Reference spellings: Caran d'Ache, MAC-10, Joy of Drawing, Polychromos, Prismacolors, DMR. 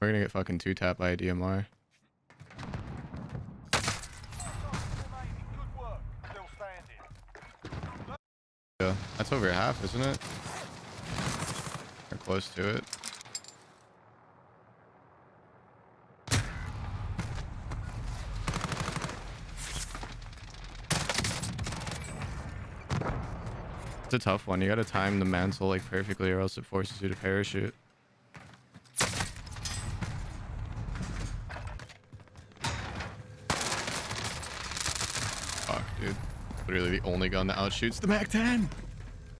We're gonna get fucking two-tapped by a DMR. Yeah, that's over half, isn't it? Or close to it. It's a tough one. You gotta time the mantle like perfectly, or else it forces you to parachute. Fuck, dude. Literally the only gun that outshoots the MAC-10.